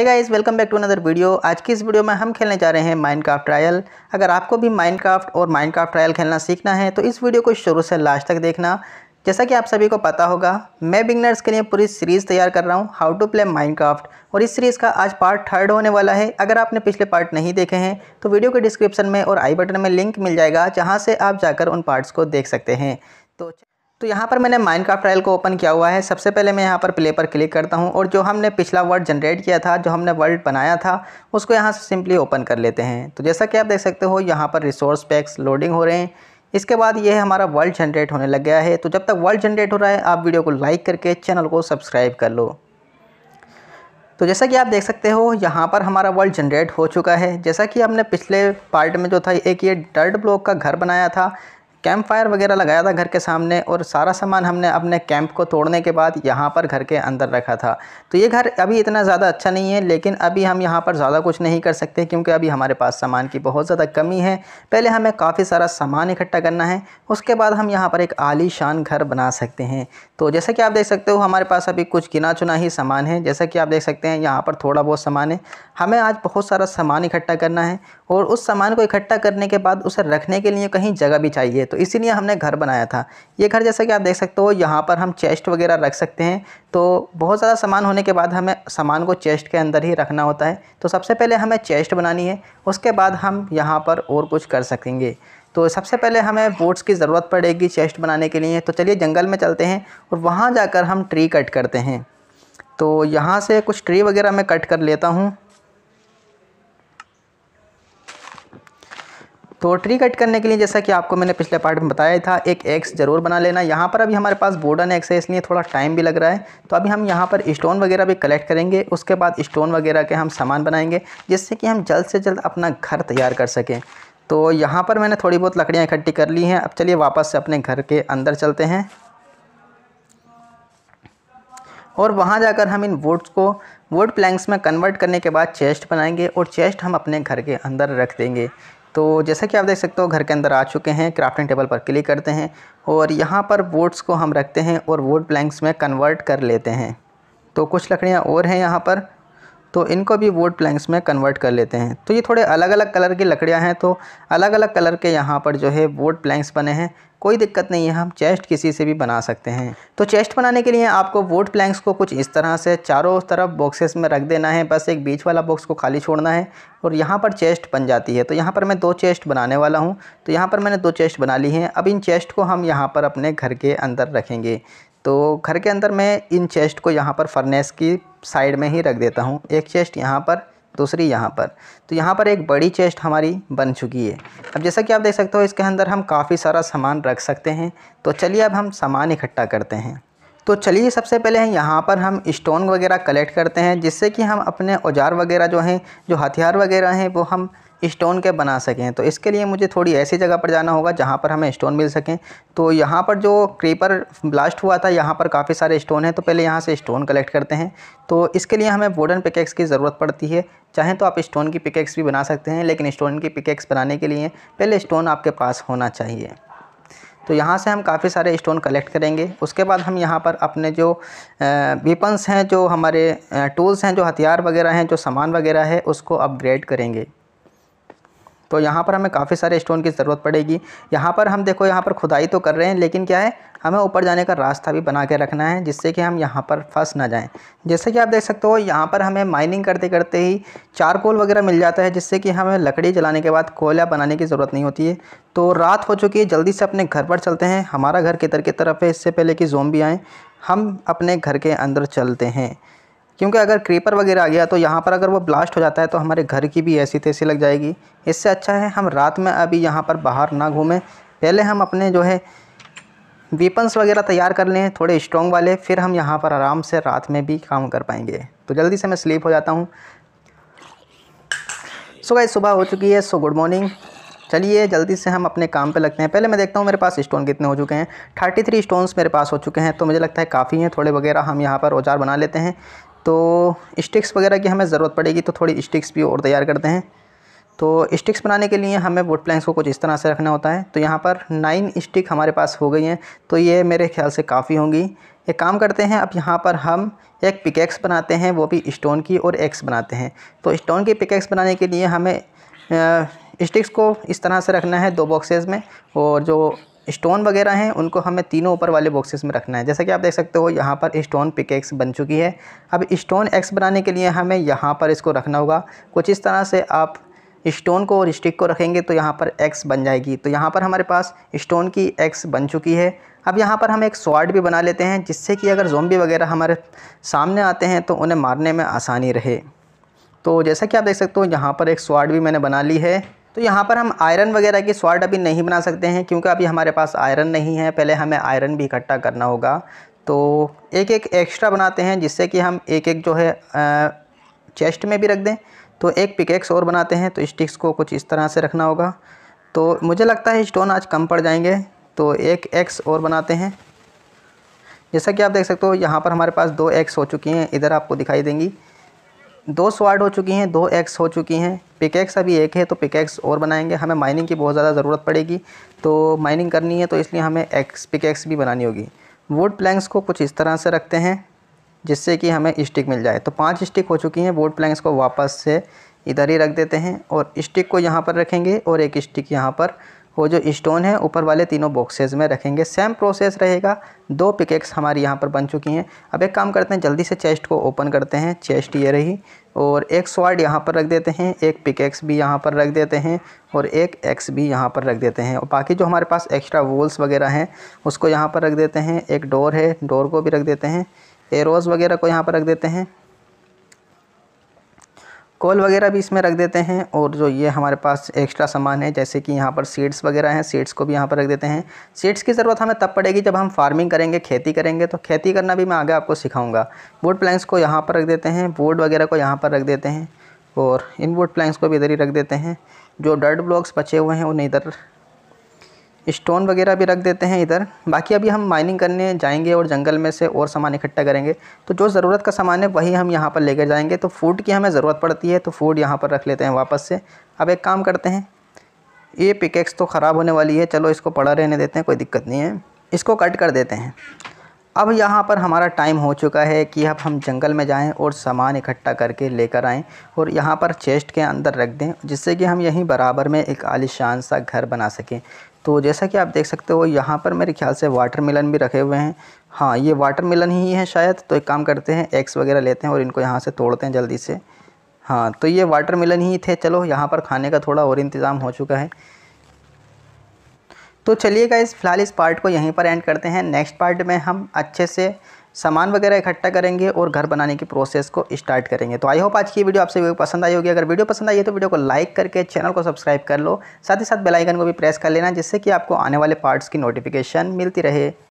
Hey guys, welcome back to another video. आज की इस वीडियो में हम खेलने जा रहे हैं माइनक्राफ्ट ट्रायल। अगर आपको भी माइनक्राफ्ट और माइनक्राफ्ट ट्रायल खेलना सीखना है तो इस वीडियो को शुरू से लास्ट तक देखना। जैसा कि आप सभी को पता होगा, मैं बिगनर्स के लिए पूरी सीरीज़ तैयार कर रहा हूं, हाउ टू प्ले माइनक्राफ्ट, और इस सीरीज़ का आज पार्ट 3 होने वाला है। अगर आपने पिछले पार्ट नहीं देखे हैं तो वीडियो के डिस्क्रिप्शन में और आई बटन में लिंक मिल जाएगा, जहाँ से आप जाकर उन पार्ट्स को देख सकते हैं। तो यहाँ पर मैंने माइनक्राफ्ट ट्रायल को ओपन किया हुआ है। सबसे पहले मैं यहाँ पर प्ले पर क्लिक करता हूँ और जो हमने पिछला वर्ल्ड जनरेट किया था, जो हमने वर्ल्ड बनाया था, उसको यहाँ से सिंपली ओपन कर लेते हैं। तो जैसा कि आप देख सकते हो, यहाँ पर रिसोर्स पैक्स लोडिंग हो रहे हैं। इसके बाद ये हमारा वर्ल्ड जनरेट होने लग गया है। तो जब तक वर्ल्ड जनरेट हो रहा है, आप वीडियो को लाइक करके चैनल को सब्सक्राइब कर लो। तो जैसा कि आप देख सकते हो, यहाँ पर हमारा वर्ल्ड जनरेट हो चुका है। जैसा कि हमने पिछले पार्ट में जो था, एक ये डर्ट ब्लॉक का घर बनाया था, कैंप फायर वगैरह लगाया था घर के सामने, और सारा सामान हमने अपने कैंप को तोड़ने के बाद यहाँ पर घर के अंदर रखा था। तो ये घर अभी इतना ज़्यादा अच्छा नहीं है, लेकिन अभी हम यहाँ पर ज़्यादा कुछ नहीं कर सकते क्योंकि अभी हमारे पास सामान की बहुत ज़्यादा कमी है। पहले हमें काफ़ी सारा सामान इकट्ठा करना है, उसके बाद हम यहाँ पर एक आलीशान घर बना सकते हैं। तो जैसा कि आप देख सकते हो, हमारे पास अभी कुछ गिना चुना ही सामान है। जैसा कि आप देख सकते हैं, यहाँ पर थोड़ा बहुत सामान है। हमें आज बहुत सारा सामान इकट्ठा करना है और उस सामान को इकट्ठा करने के बाद उसे रखने के लिए कहीं जगह भी चाहिए, तो इसीलिए हमने घर बनाया था। ये घर जैसा कि आप देख सकते हो, यहाँ पर हम चेस्ट वगैरह रख सकते हैं। तो बहुत ज़्यादा सामान होने के बाद हमें सामान को चेस्ट के अंदर ही रखना होता है। तो सबसे पहले हमें चेस्ट बनानी है, उसके बाद हम यहाँ पर और कुछ कर सकेंगे। तो सबसे पहले हमें वुड्स की ज़रूरत पड़ेगी चेस्ट बनाने के लिए। तो चलिए जंगल में चलते हैं और वहाँ जाकर हम ट्री कट करते हैं। तो यहाँ से कुछ ट्री वगैरह मैं कट कर लेता हूँ। तो ट्री कट करने के लिए, जैसा कि आपको मैंने पिछले पार्ट में बताया था, एक एक्स ज़रूर बना लेना। यहाँ पर अभी हमारे पास वुडन एक्स है, इसलिए थोड़ा टाइम भी लग रहा है। तो अभी हम यहाँ पर स्टोन वगैरह भी कलेक्ट करेंगे, उसके बाद स्टोन वगैरह के हम सामान बनाएंगे, जिससे कि हम जल्द से जल्द अपना घर तैयार कर सकें। तो यहाँ पर मैंने थोड़ी बहुत लकड़ियाँ इकट्ठी कर ली हैं। अब चलिए वापस से अपने घर के अंदर चलते हैं और वहाँ जाकर हम इन वुड्स को वुड प्लैंक्स में कन्वर्ट करने के बाद चेस्ट बनाएंगे और चेस्ट हम अपने घर के अंदर रख देंगे। तो जैसा कि आप देख सकते हो, घर के अंदर आ चुके हैं। क्राफ्टिंग टेबल पर क्लिक करते हैं और यहाँ पर वुड्स को हम रखते हैं और वुड प्लैंक्स में कन्वर्ट कर लेते हैं। तो कुछ लकड़ियाँ और हैं यहाँ पर, तो इनको भी वुड प्लैंक्स में कन्वर्ट कर लेते हैं। तो ये थोड़े अलग अलग कलर की लकड़ियाँ हैं, तो अलग अलग कलर के यहाँ पर जो है वुड प्लैंक्स बने हैं। कोई दिक्कत नहीं है, हम चेस्ट किसी से भी बना सकते हैं। तो चेस्ट बनाने के लिए आपको वुड प्लैंक्स को कुछ इस तरह से चारों तरफ बॉक्सेस में रख देना है। बस एक बीच वाला बॉक्स को खाली छोड़ना है और यहाँ पर चेस्ट बन जाती है। तो यहाँ पर मैं 2 चेस्ट बनाने वाला हूँ। तो यहाँ पर मैंने 2 चेस्ट बना ली हैं। अब इन चेस्ट को हम यहाँ पर अपने घर के अंदर रखेंगे। तो घर के अंदर मैं इन चेस्ट को यहाँ पर फर्नेस की साइड में ही रख देता हूँ। एक चेस्ट यहाँ पर, दूसरी यहाँ पर। तो यहाँ पर एक बड़ी चेस्ट हमारी बन चुकी है। अब जैसा कि आप देख सकते हो, इसके अंदर हम काफ़ी सारा सामान रख सकते हैं। तो चलिए अब हम सामान इकट्ठा करते हैं। तो चलिए सबसे पहले यहाँ पर हम स्टोन वगैरह कलेक्ट करते हैं, जिससे कि हम अपने औजार वगैरह जो हैं, जो हथियार वगैरह हैं, वो हम स्टोन के बना सकें। तो इसके लिए मुझे थोड़ी ऐसी जगह पर जाना होगा जहाँ पर हमें स्टोन मिल सकें। तो यहाँ पर जो क्रीपर ब्लास्ट हुआ था, यहाँ पर काफ़ी सारे स्टोन हैं। तो पहले यहाँ से स्टोन कलेक्ट करते हैं। तो इसके लिए हमें वुडन पिकेक्स की ज़रूरत पड़ती है। चाहें तो आप स्टोन की पिकेक्स भी बना सकते हैं, लेकिन स्टोन की पिकेक्स बनाने के लिए पहले स्टोन आपके पास होना चाहिए। तो यहाँ से हम काफ़ी सारे स्टोन कलेक्ट करेंगे। उसके बाद हम यहाँ पर अपने जो वेपन्स हैं, जो हमारे टूल्स हैं, जो हथियार वगैरह हैं, जो सामान वगैरह है, उसको अपग्रेड करेंगे। तो यहाँ पर हमें काफ़ी सारे स्टोन की ज़रूरत पड़ेगी। यहाँ पर हम देखो, यहाँ पर खुदाई तो कर रहे हैं, लेकिन क्या है, हमें ऊपर जाने का रास्ता भी बना के रखना है, जिससे कि हम यहाँ पर फंस ना जाएं। जैसे कि आप देख सकते हो, यहाँ पर हमें माइनिंग करते करते ही चारकोल वगैरह मिल जाता है, जिससे कि हमें लकड़ी जलाने के बाद कोयला बनाने की ज़रूरत नहीं होती है। तो रात हो चुकी है, जल्दी से अपने घर पर चलते हैं। हमारा घर किधर की तरफ है, इससे पहले कि ज़ॉम्बी आएँ, हम अपने घर के अंदर चलते हैं। क्योंकि अगर क्रीपर वगैरह आ गया तो यहाँ पर अगर वो ब्लास्ट हो जाता है तो हमारे घर की भी ऐसी तैसी लग जाएगी। इससे अच्छा है हम रात में अभी यहाँ पर बाहर ना घूमें। पहले हम अपने जो है वेपन्स वगैरह तैयार कर लें, थोड़े स्ट्रॉन्ग वाले, फिर हम यहाँ पर आराम से रात में भी काम कर पाएंगे। तो जल्दी से मैं स्लीप हो जाता हूँ। सो गाइस, सुबह हो चुकी है, सो गुड मॉर्निंग। चलिए जल्दी से हम अपने काम पे लगते हैं। पहले मैं देखता हूँ मेरे पास स्टोन कितने हो चुके हैं। 33 स्टोन्स मेरे पास हो चुके हैं, तो मुझे लगता है काफ़ी हैं। थोड़े वगैरह हम यहाँ पर औजार बना लेते हैं। तो स्टिक्स वगैरह की हमें ज़रूरत पड़ेगी, तो थोड़ी स्टिक्स भी और तैयार करते हैं। तो स्टिक्स बनाने के लिए हमें वुड प्लैंक्स को कुछ इस तरह से रखना होता है। तो यहाँ पर 9 स्टिक हमारे पास हो गई हैं, तो ये मेरे ख्याल से काफ़ी होंगी। एक काम करते हैं, अब यहाँ पर हम एक पिकेक्स बनाते हैं, वो भी स्टोन की, और एक्स बनाते हैं। तो स्टोन की पिकेक्स बनाने के लिए हमें स्टिक्स को इस तरह से रखना है दो बॉक्सेस में, और जो स्टोन वगैरह हैं उनको हमें तीनों ऊपर वाले बॉक्सेस में रखना है। जैसा कि आप देख सकते हो यहाँ पर स्टोन पिकेक्स बन चुकी है। अब स्टोन एक्स बनाने के लिए हमें यहाँ पर इसको रखना होगा कुछ इस तरह से। आप स्टोन को और स्टिक को रखेंगे तो यहाँ पर एक्स बन जाएगी। तो यहाँ पर हमारे पास स्टोन की एक्स बन चुकी है। अब यहाँ पर हम एक स्वॉर्ड भी बना लेते हैं, जिससे कि अगर ज़ॉम्बी वगैरह हमारे सामने आते हैं तो उन्हें मारने में आसानी रहे। तो जैसा कि आप देख सकते हो यहाँ पर एक स्वॉर्ड भी मैंने बना ली है। तो यहाँ पर हम आयरन वगैरह की स्वॉर्ड अभी नहीं बना सकते हैं, क्योंकि अभी हमारे पास आयरन नहीं है। पहले हमें आयरन भी इकट्ठा करना होगा। तो एक एक एक्स्ट्रा बनाते हैं, जिससे कि हम एक एक जो है चेस्ट में भी रख दें। तो एक पिकेक्स और बनाते हैं। तो स्टिक्स को कुछ इस तरह से रखना होगा। तो मुझे लगता है स्टोन आज कम पड़ जाएंगे, तो एक एक्स और बनाते हैं। जैसा कि आप देख सकते हो यहाँ पर हमारे पास दो एक्स हो चुकी हैं, इधर आपको दिखाई देंगी। दो स्वार्ड हो चुकी हैं, दो एक्स हो चुकी हैं, पिकेक्स अभी एक है, तो पिकेक्स और बनाएंगे। हमें माइनिंग की बहुत ज़्यादा ज़रूरत पड़ेगी, तो माइनिंग करनी है, तो इसलिए हमें एक्स पिकेक्स भी बनानी होगी। वुड प्लैंक्स को कुछ इस तरह से रखते हैं, जिससे कि हमें स्टिक मिल जाए। तो 5 स्टिक हो चुकी हैं। वुड प्लैंक्स को वापस से इधर ही रख देते हैं, और स्टिक को यहाँ पर रखेंगे, और एक स्टिक यहाँ पर, वो जो स्टोन है ऊपर वाले तीनों बॉक्सेस में रखेंगे। सेम प्रोसेस रहेगा। दो पिकेक्स हमारी यहाँ पर बन चुकी हैं। अब एक काम करते हैं, जल्दी से चेस्ट को ओपन करते हैं। चेस्ट ये रही, और एक स्वॉर्ड यहाँ पर रख देते हैं, एक पिकेक्स भी यहाँ पर रख देते हैं, और एक एक्स भी यहाँ पर रख देते हैं। और बाकी जो हमारे पास एक्स्ट्रा वॉल्स वगैरह हैं उसको यहाँ पर रख देते हैं। एक डोर है, डोर को भी रख देते हैं। एरोज़ वगैरह को यहाँ पर रख देते हैं। कोल वगैरह भी इसमें रख देते हैं। और जो ये हमारे पास एक्स्ट्रा सामान है, जैसे कि यहाँ पर सीड्स वगैरह हैं, सीड्स को भी यहाँ पर रख देते हैं। सीड्स की ज़रूरत हमें तब पड़ेगी जब हम फार्मिंग करेंगे, खेती करेंगे। तो खेती करना भी मैं आगे आपको सिखाऊंगा। वुड प्लैंक्स को यहाँ पर रख देते हैं, वुड वगैरह को यहाँ पर रख देते हैं, और इन वुड प्लैंक्स को भी इधर ही रख देते हैं। जो डर्ट ब्लॉक्स बचे हुए हैं उन्हें इधर, स्टोन वगैरह भी रख देते हैं इधर। बाकी अभी हम माइनिंग करने जाएंगे और जंगल में से और सामान इकट्ठा करेंगे, तो जो ज़रूरत का सामान है वही हम यहाँ पर लेकर जाएंगे। तो फूड की हमें ज़रूरत पड़ती है, तो फूड यहाँ पर रख लेते हैं वापस से। अब एक काम करते हैं, ये पिकेक्स तो ख़राब होने वाली है, चलो इसको पड़ा रहने देते हैं, कोई दिक्कत नहीं है, इसको कट कर देते हैं। अब यहाँ पर हमारा टाइम हो चुका है कि अब हम जंगल में जाएं और सामान इकट्ठा करके लेकर आएं, और यहाँ पर चेस्ट के अंदर रख दें, जिससे कि हम यहीं बराबर में एक आलीशान सा घर बना सकें। तो जैसा कि आप देख सकते हो यहाँ पर मेरे ख्याल से वाटरमेलन भी रखे हुए हैं। हाँ, ये वाटरमेलन ही है शायद। तो एक काम करते हैं, एक्स वगैरह लेते हैं और इनको यहाँ से तोड़ते हैं जल्दी से। हाँ, तो ये वाटरमेलन ही थे। चलो, यहाँ पर खाने का थोड़ा और इंतज़ाम हो चुका है। तो चलिए गाइस, फिलहाल इस पार्ट को यहीं पर एंड करते हैं। नेक्स्ट पार्ट में हम अच्छे से सामान वगैरह इकट्ठा करेंगे और घर बनाने की प्रोसेस को स्टार्ट करेंगे। तो आई होप आज की वीडियो आपसे पसंद आई होगी। अगर वीडियो पसंद आई है तो वीडियो को लाइक करके चैनल को सब्सक्राइब कर लो, साथ ही साथ बेल आइकन को भी प्रेस कर लेना, जिससे कि आपको आने वाले पार्ट्स की नोटिफिकेशन मिलती रहे।